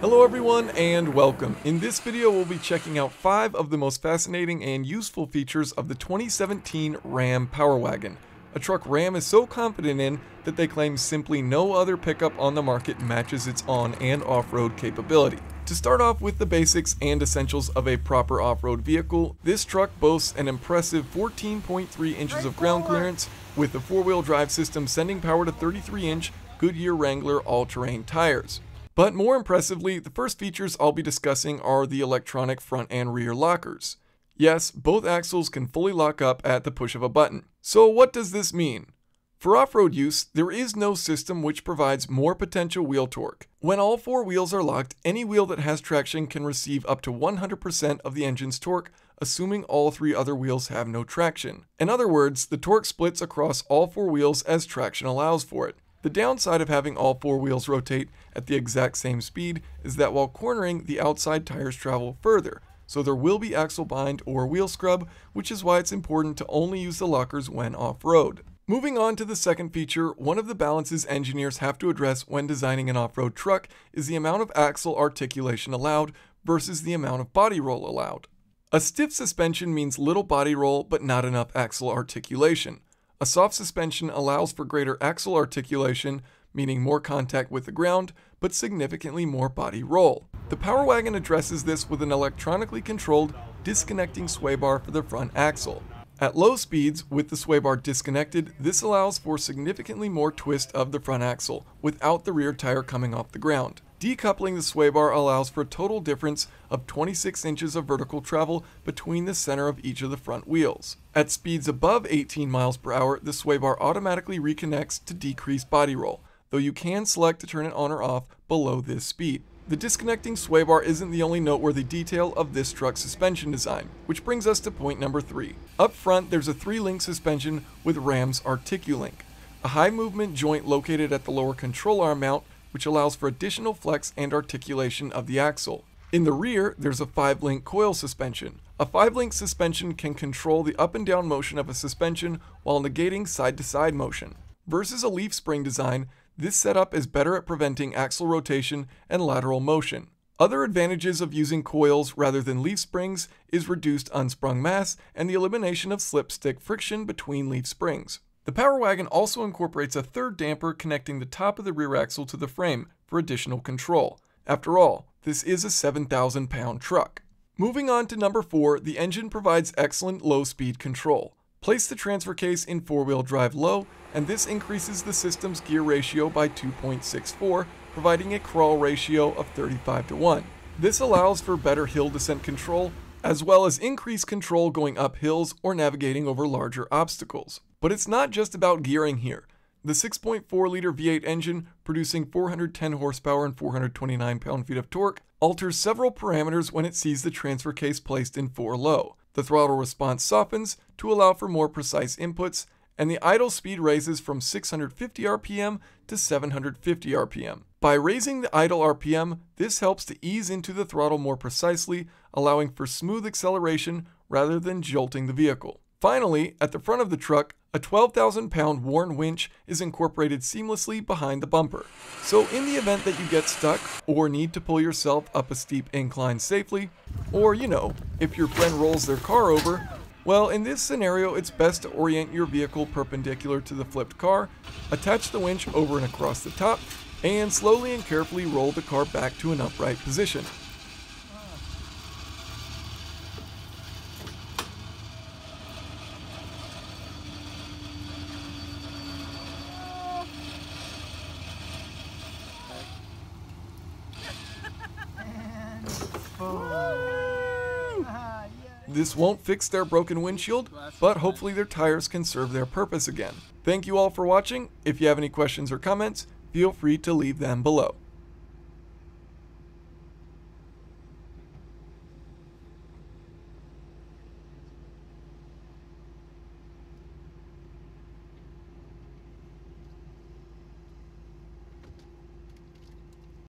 Hello everyone and welcome. In this video we'll be checking out 5 of the most fascinating and useful features of the 2017 Ram Power Wagon, a truck Ram is so confident in that they claim simply no other pickup on the market matches its on and off-road capability. To start off with the basics and essentials of a proper off-road vehicle, this truck boasts an impressive 14.3 inches of ground clearance with a four-wheel drive system sending power to 33-inch Goodyear Wrangler all-terrain tires. But more impressively, the first features I'll be discussing are the electronic front and rear lockers. Yes, both axles can fully lock up at the push of a button. So what does this mean? For off-road use, there is no system which provides more potential wheel torque. When all four wheels are locked, any wheel that has traction can receive up to 100% of the engine's torque, assuming all three other wheels have no traction. In other words, the torque splits across all four wheels as traction allows for it. The downside of having all four wheels rotate at the exact same speed is that while cornering, the outside tires travel further, so there will be axle bind or wheel scrub, which is why it's important to only use the lockers when off-road. Moving on to the second feature, one of the balances engineers have to address when designing an off-road truck is the amount of axle articulation allowed versus the amount of body roll allowed. A stiff suspension means little body roll but not enough axle articulation. A soft suspension allows for greater axle articulation, meaning more contact with the ground, but significantly more body roll. The Power Wagon addresses this with an electronically controlled disconnecting sway bar for the front axle. At low speeds, with the sway bar disconnected, this allows for significantly more twist of the front axle, without the rear tire coming off the ground. Decoupling the sway bar allows for a total difference of 26 inches of vertical travel between the center of each of the front wheels. At speeds above 18 miles per hour, the sway bar automatically reconnects to decrease body roll, though you can select to turn it on or off below this speed. The disconnecting sway bar isn't the only noteworthy detail of this truck's suspension design, which brings us to point number 3. Up front, there's a 3-link suspension with Ram's Articulink, a high movement joint located at the lower control arm mount, which allows for additional flex and articulation of the axle. In the rear, there's a 5-link coil suspension. A 5-link suspension can control the up and down motion of a suspension while negating side-to-side motion. Versus a leaf spring design, this setup is better at preventing axle rotation and lateral motion. Other advantages of using coils rather than leaf springs is reduced unsprung mass and the elimination of slip-stick friction between leaf springs. The Power Wagon also incorporates a third damper connecting the top of the rear axle to the frame for additional control. After all, this is a 7,000-pound truck. Moving on to number 4, the engine provides excellent low-speed control. Place the transfer case in four-wheel drive low, and this increases the system's gear ratio by 2.64, providing a crawl ratio of 35:1. This allows for better hill descent control, as well as increased control going up hills or navigating over larger obstacles. But it's not just about gearing here. The 6.4-liter V8 engine, producing 410 horsepower and 429 pound-feet of torque, alters several parameters when it sees the transfer case placed in 4 low. The throttle response softens to allow for more precise inputs, and the idle speed raises from 650 RPM to 750 RPM. By raising the idle RPM, this helps to ease into the throttle more precisely, allowing for smooth acceleration rather than jolting the vehicle. Finally, at the front of the truck, a 12,000-pound Warn winch is incorporated seamlessly behind the bumper. So in the event that you get stuck or need to pull yourself up a steep incline safely, or if your friend rolls their car over, well, in this scenario it's best to orient your vehicle perpendicular to the flipped car, attach the winch over and across the top, and slowly and carefully roll the car back to an upright position. This won't fix their broken windshield, but hopefully their tires can serve their purpose again. Thank you all for watching. If you have any questions or comments, feel free to leave them below.